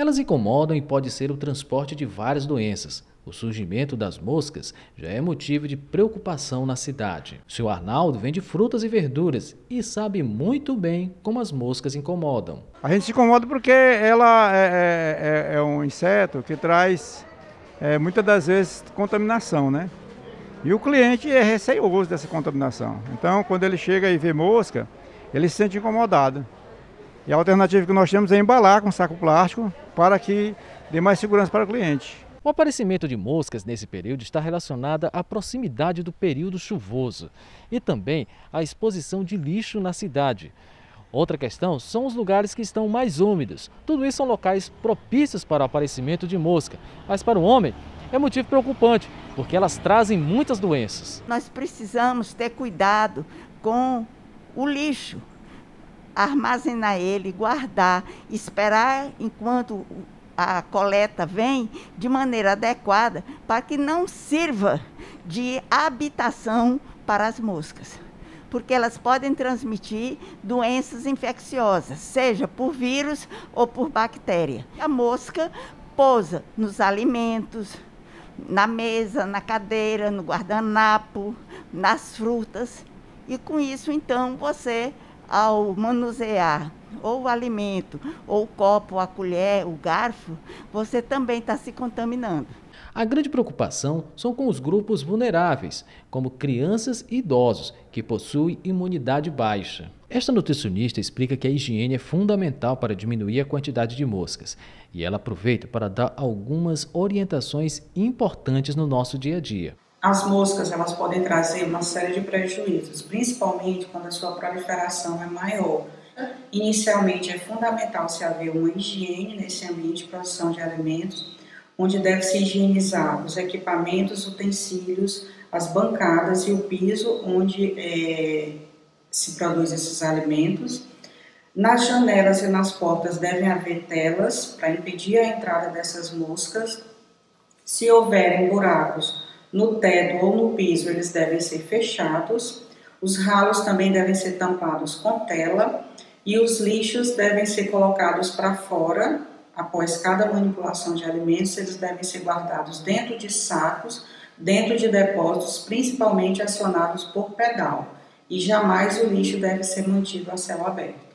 Elas incomodam e pode ser o transporte de várias doenças. O surgimento das moscas já é motivo de preocupação na cidade. O seu Arnaldo vende frutas e verduras e sabe muito bem como as moscas incomodam. A gente se incomoda porque ela é um inseto que traz muitas das vezes contaminação, né? E o cliente é receioso dessa contaminação. Então, quando ele chega e vê mosca, ele se sente incomodado. E a alternativa que nós temos é embalar com saco plástico para que dê mais segurança para o cliente. O aparecimento de moscas nesse período está relacionado à proximidade do período chuvoso e também à exposição de lixo na cidade. Outra questão são os lugares que estão mais úmidos. Tudo isso são locais propícios para o aparecimento de mosca, mas para o homem é motivo preocupante, porque elas trazem muitas doenças. Nós precisamos ter cuidado com o lixo, armazenar ele, guardar, esperar enquanto a coleta vem de maneira adequada para que não sirva de habitação para as moscas, porque elas podem transmitir doenças infecciosas, seja por vírus ou por bactéria. A mosca pousa nos alimentos, na mesa, na cadeira, no guardanapo, nas frutas e com isso então você, ao manusear ou o alimento, ou o copo, a colher, o garfo, você também está se contaminando. A grande preocupação são com os grupos vulneráveis, como crianças e idosos, que possuem imunidade baixa. Esta nutricionista explica que a higiene é fundamental para diminuir a quantidade de moscas, e ela aproveita para dar algumas orientações importantes no nosso dia a dia. As moscas, elas podem trazer uma série de prejuízos, principalmente quando a sua proliferação é maior. Inicialmente, é fundamental se haver uma higiene nesse ambiente de produção de alimentos, onde deve se higienizar os equipamentos, utensílios, as bancadas e o piso onde se produzem esses alimentos. Nas janelas e nas portas devem haver telas para impedir a entrada dessas moscas. Se houverem buracos no teto ou no piso, eles devem ser fechados. Os ralos também devem ser tampados com tela. E os lixos devem ser colocados para fora. Após cada manipulação de alimentos, eles devem ser guardados dentro de sacos, dentro de depósitos, principalmente acionados por pedal. E jamais o lixo deve ser mantido a céu aberto.